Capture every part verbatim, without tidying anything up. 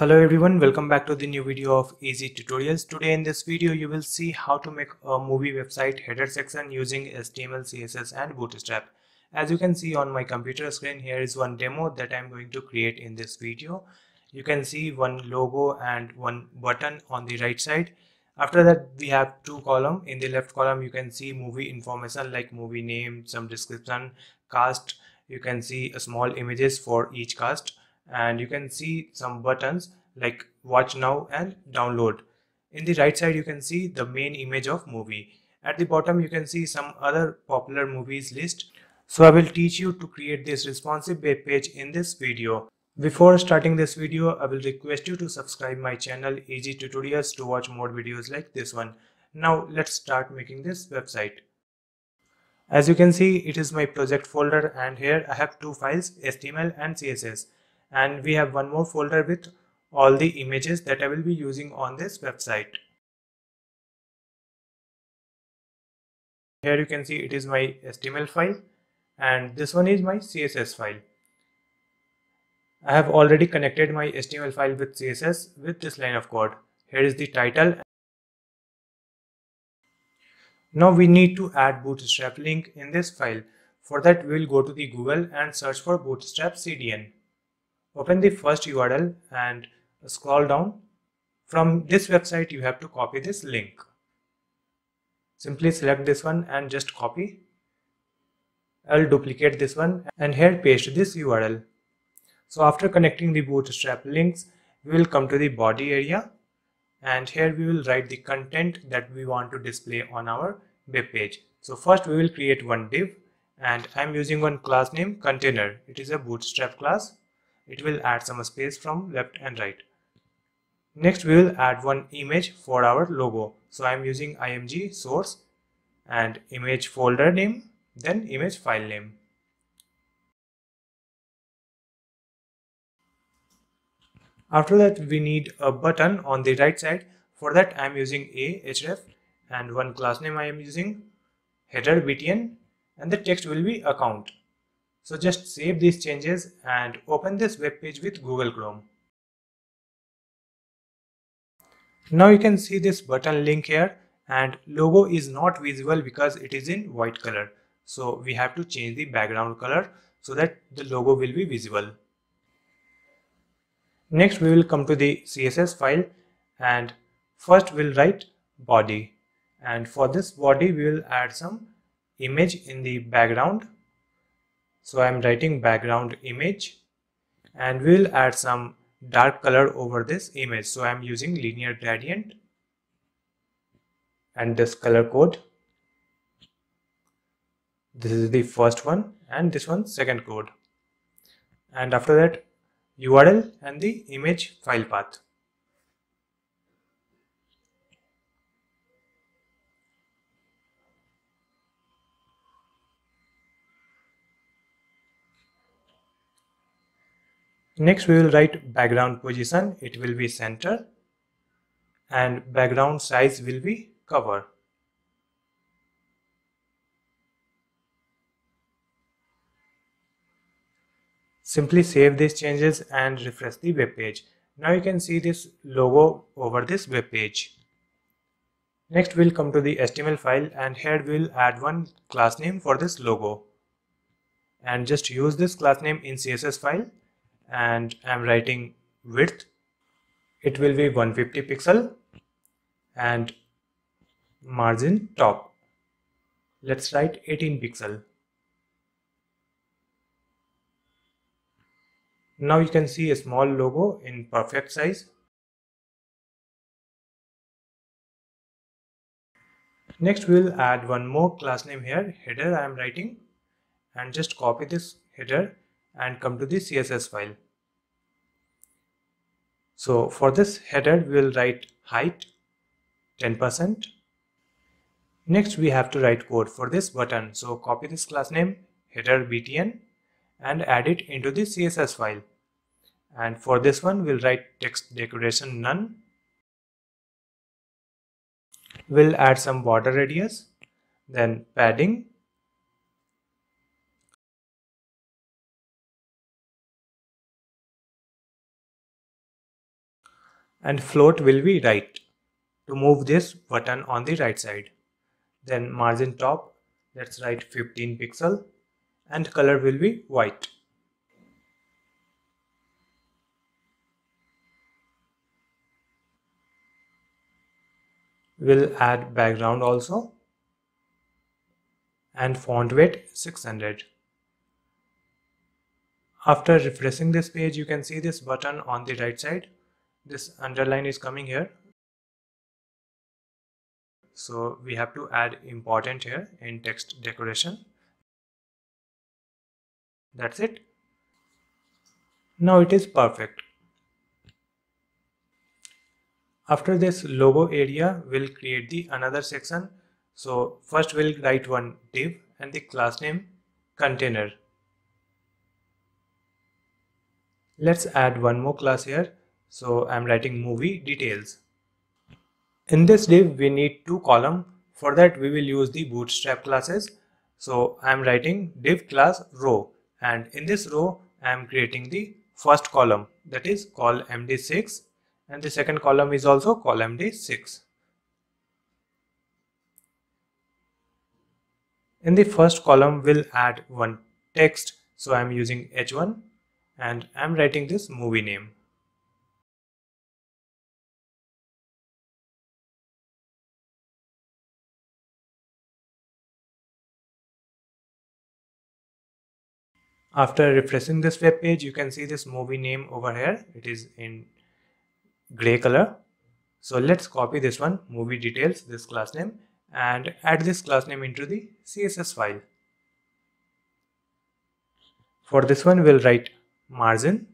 Hello everyone, welcome back to the new video of Easy Tutorials. Today in this video you will see how to make a movie website header section using H T M L, C S S and Bootstrap. As you can see on my computer screen, here is one demo that I am going to create in this video. You can see one logo and one button on the right side. After that we have two columns. In the left column you can see movie information like movie name, some description, cast. You can see small images for each cast. And you can see some buttons like watch now and download. In the right side you can see the main image of movie. At the bottom you can see some other popular movies list. So I will teach you to create this responsive web page in this video. Before starting this video, I will request you to subscribe my channel Easy Tutorials to watch more videos like this one. Now let's start making this website. As you can see, it is my project folder and here I have two files, H T M L and C S S. And we have one more folder with all the images that I will be using on this website. Here you can see it is my H T M L file and this one is my C S S file. I have already connected my H T M L file with C S S with this line of code. Here is the title. Now we need to add Bootstrap link in this file. For that we will go to the Google and search for Bootstrap C D N. Open the first U R L and scroll down. From this website you have to copy this link. Simply select this one and just copy. I will duplicate this one and here paste this U R L. So after connecting the Bootstrap links, we will come to the body area and here we will write the content that we want to display on our web page. So first we will create one div and I am using one class name container. It is a Bootstrap class. It will add some space from left and right. Next we will add one image for our logo. So I am using img source and image folder name, then image file name. After that we need a button on the right side. For that I am using a href and one class name I am using header btn and the text will be account. So just save these changes and open this web page with Google Chrome. Now you can see this button link here and logo is not visible because it is in white color. So we have to change the background color so that the logo will be visible. Next we will come to the C S S file and first we'll write body, and for this body we will add some image in the background. So I am writing background image and we will add some dark color over this image. So I am using linear gradient and this color code. This is the first one and this one second code. And after that U R L and the image file path. Next we will write background position, it will be center, and background size will be cover. Simply save these changes and refresh the web page. Now you can see this logo over this web page. Next we will come to the H T M L file and here we will add one class name for this logo. And just use this class name in C S S file. And I am writing width, it will be one hundred fifty pixel and margin top, let's write eighteen pixel. Now you can see a small logo in perfect size. Next we will add one more class name here, header I am writing, and just copy this header and come to the C S S file. So for this header we will write height ten percent. Next we have to write code for this button. So copy this class name header btn and add it into the C S S file. And for this one we will write text decoration none. We will add some border radius, then padding. and float will be right to move this button on the right side. Then margin top, let's write fifteen pixel and color will be white. We'll add background also and font weight six hundred. After refreshing this page, you can see this button on the right side. This underline is coming here. So we have to add important here in text decoration. That's it. Now it is perfect. After this logo area, we'll create the another section. So first we'll write one div and the class name container. Let's add one more class here. So I'm writing movie details. In this div we need two columns. For that we will use the Bootstrap classes. So I'm writing div class row, and in this row I'm creating the first column, that is col M D six, and the second column is also col M D six. In the first column we'll add one text. So I'm using H one and I'm writing this movie name. After refreshing this web page, you can see this movie name over here. It is in gray color. So let's copy this one, movie details, this class name, and add this class name into the C S S file. For this one we'll write margin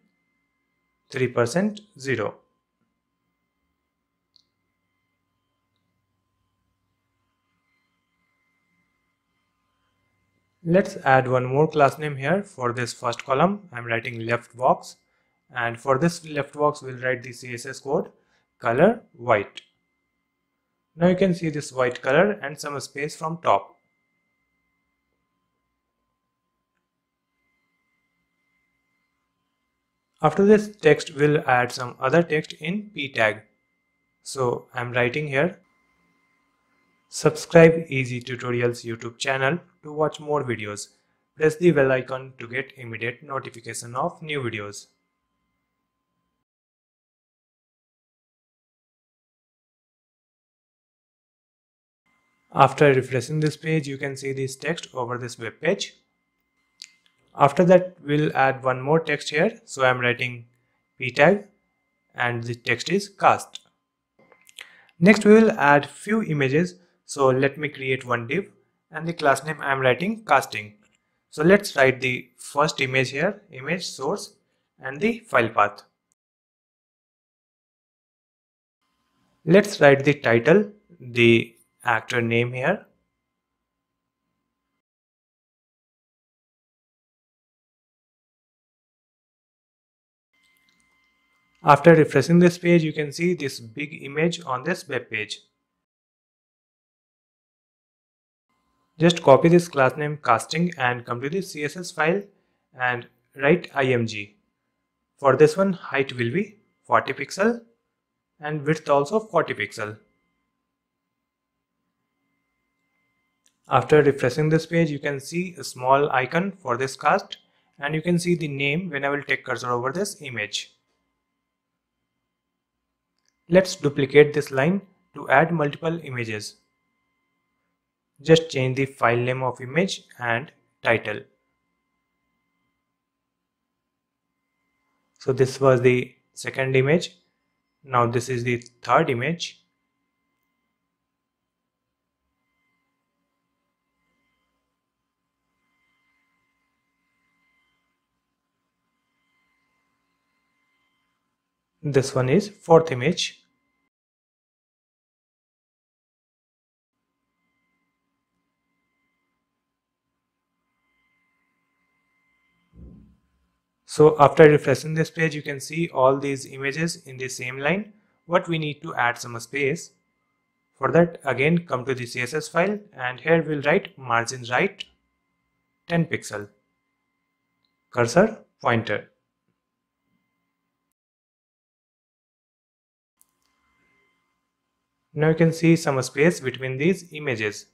three percent zero. Let's add one more class name here. For this first column I'm writing left box, and for this left box we'll write the C S S code color white. Now you can see this white color and some space from top. After this text we'll add some other text in p tag. So I'm writing here, subscribe Easy Tutorials YouTube channel to watch more videos. Press the bell icon to get immediate notification of new videos. After refreshing this page, you can see this text over this web page. After that we'll add one more text here. So I'm writing p tag and the text is cast. Next we will add few images. So let me create one div and the class name I am writing casting. So let's write the first image here, image source, and the file path. Let's write the title, the actor name here. After refreshing this page, you can see this big image on this web page. Just copy this class name casting and come to the C S S file and write img. For this one height will be forty pixel and width also forty pixel. After refreshing this page, you can see a small icon for this cast, and you can see the name when I will take cursor over this image. Let's duplicate this line to add multiple images. Just change the file name of image and title. So this was the second image. Now this is the third image. This one is fourth image. So after refreshing this page, you can see all these images in the same line. But we need to add some space. For that, again come to the C S S file, and here we'll write margin right ten pixel, cursor pointer. Now you can see some space between these images,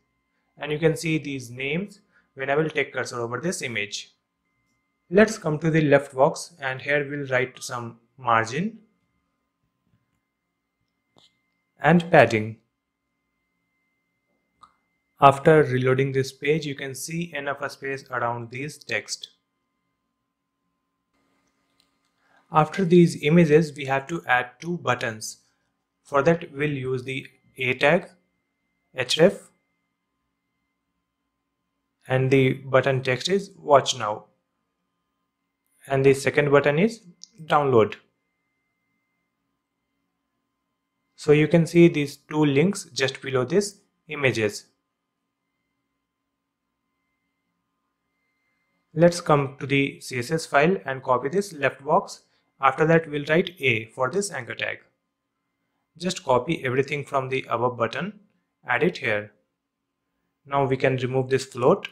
and you can see these names when I will take cursor over this image. Let's come to the left box, and here we'll write some margin and padding. After reloading this page, you can see enough space around these text. After these images, we have to add two buttons. For that, we'll use the A tag, href, and the button text is watch now, and the second button is download. So you can see these two links just below these images. Let's come to the C S S file and copy this left box. After that, we'll write A for this anchor tag. Just copy everything from the above button, add it here. Now we can remove this float.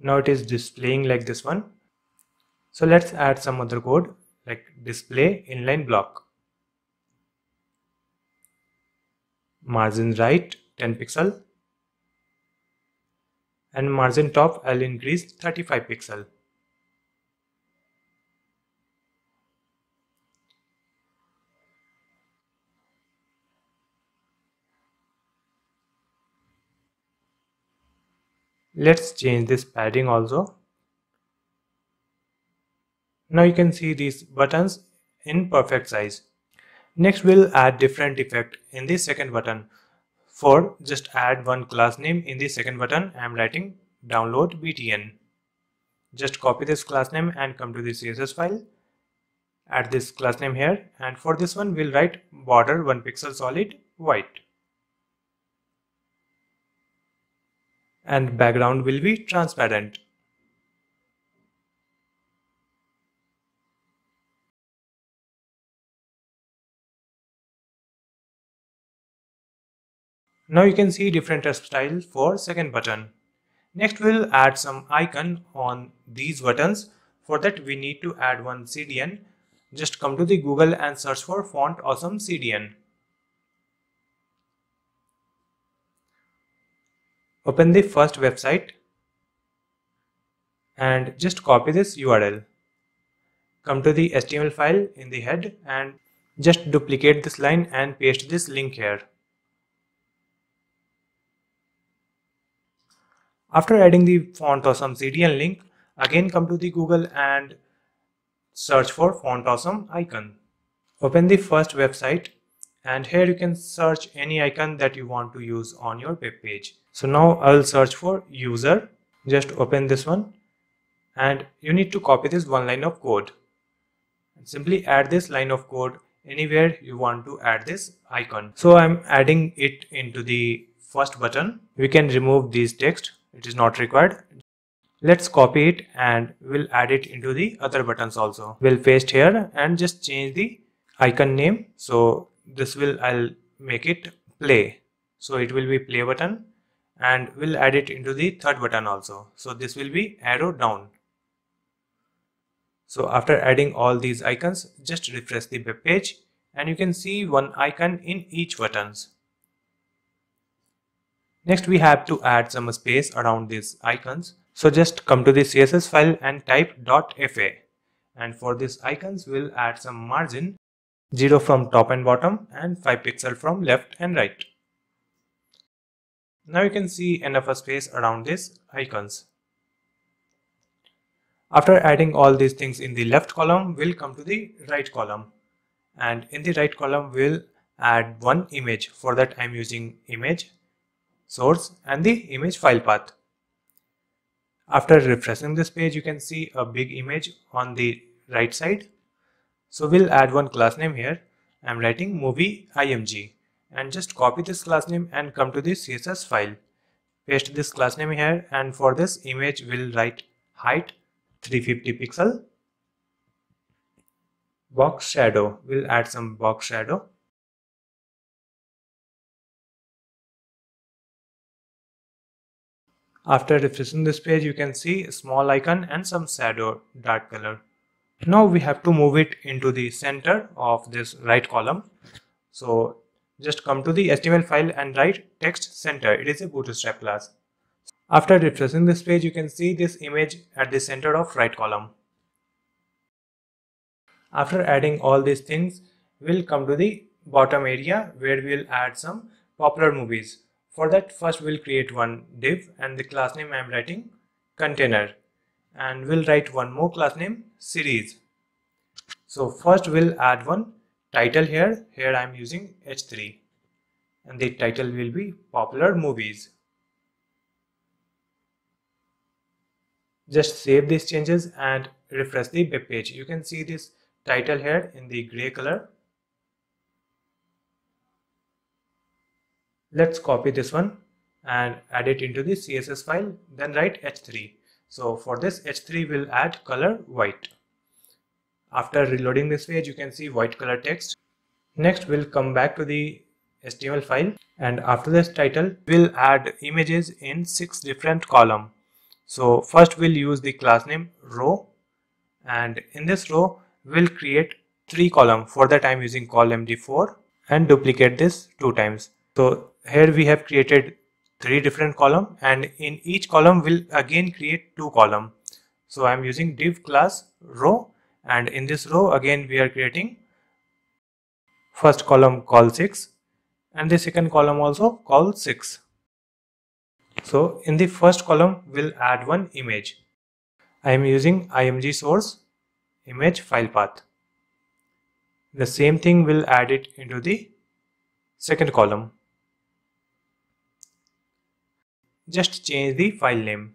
Now it is displaying like this one. So let's add some other code like display inline block. Margin right ten pixel and margin top I'll increase thirty-five pixel. Let's change this padding also. Now you can see these buttons in perfect size. Next we'll add different effect in the second button. For just add one class name in the second button, I am writing download B T N. Just copy this class name and come to the C S S file. Add this class name here, and for this one we'll write border one pixel solid white. And background will be transparent. Now you can see different styles for second button. Next we'll add some icon on these buttons. For that we need to add one C D N. Just come to the Google and search for Font Awesome C D N. Open the first website and just copy this U R L. Come to the H T M L file in the head and just duplicate this line and paste this link here. After adding the Font Awesome C D N link, again come to the Google and search for Font Awesome icon. Open the first website. And here you can search any icon that you want to use on your web page. So now I will search for user. Just open this one, and you need to copy this one line of code. Simply add this line of code anywhere you want to add this icon. So I am adding it into the first button. We can remove this text, it is not required. Let's copy it and we'll add it into the other buttons also. We'll paste here and just change the icon name. So this will I'll make it play, so it will be play button, and we'll add it into the third button also, so this will be arrow down. So after adding all these icons, just refresh the web page and you can see one icon in each buttons. Next we have to add some space around these icons, so just come to the C S S file and type .fa, and for these icons we'll add some margin, zero from top and bottom and five pixel from left and right. Now you can see enough space around these icons. After adding all these things in the left column, we'll come to the right column, and in the right column we'll add one image. For that I'm using image, source and the image file path. After refreshing this page, you can see a big image on the right side. So we'll add one class name here. I'm writing movie img, and just copy this class name and come to the C S S file. Paste this class name here, and for this image we'll write height three hundred fifty pixel. Box shadow, we'll add some box shadow. After refreshing this page, you can see a small icon and some shadow dark color. Now we have to move it into the center of this right column. So just come to the H T M L file and write text center. It is a Bootstrap class. After refreshing this page, you can see this image at the center of right column. After adding all these things, we'll come to the bottom area where we'll add some popular movies. For that, first we'll create one div and the class name I'm writing container, and we'll write one more class name series. So first we'll add one title here. Here I'm using H three and the title will be popular movies. Just save these changes and refresh the web page. You can see this title here in the gray color. Let's copy this one and add it into the C S S file, then write H three. So for this H three we'll add color white. After reloading this page, you can see white color text. Next we'll come back to the H T M L file, and after this title we'll add images in six different columns. So first we'll use the class name row, and in this row we'll create three columns. For that I'm using col M D four and duplicate this two times. So here we have created three different columns, and in each column we'll again create two columns. So I'm using div class row, and in this row again we are creating first column col six and the second column also col six. So in the first column we'll add one image. I am using img source image file path. The same thing will add it into the second column. Just change the file name.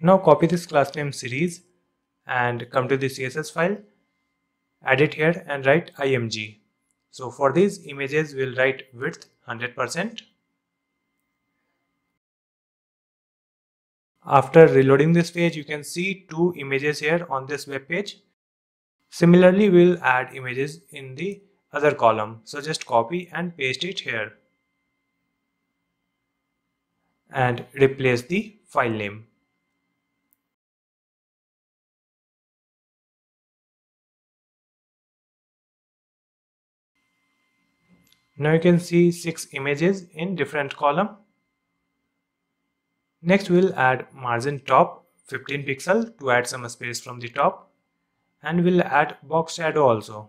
Now copy this class name series and come to the C S S file, add it here and write img. So for these images we'll write width one hundred percent. After reloading this page, you can see two images here on this web page. Similarly, we'll add images in the other column. So just copy and paste it here and replace the file name. Now you can see six images in different column. Next we'll add margin top fifteen pixel to add some space from the top, and we'll add box shadow also.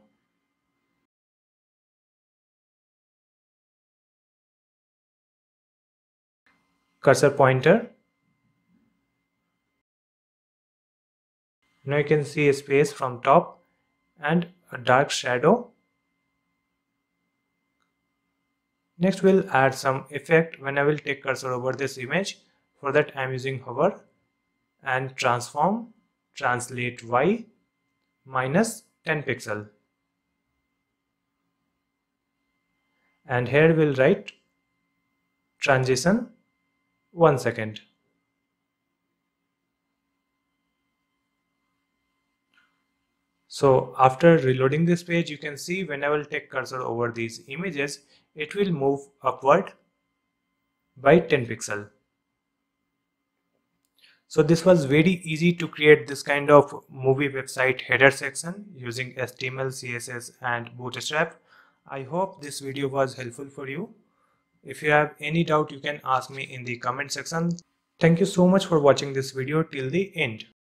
Cursor pointer. Now you can see a space from top and a dark shadow. Next we'll add some effect when I will take cursor over this image. For that I am using hover and transform, translate Y, minus ten pixel, and here we'll write transition one second. So after reloading this page, you can see when I will take cursor over these images, it will move upward by ten pixel. So this was very easy to create this kind of movie website header section using H T M L, C S S and Bootstrap. I hope this video was helpful for you. If you have any doubt, you can ask me in the comment section. Thank you so much for watching this video till the end.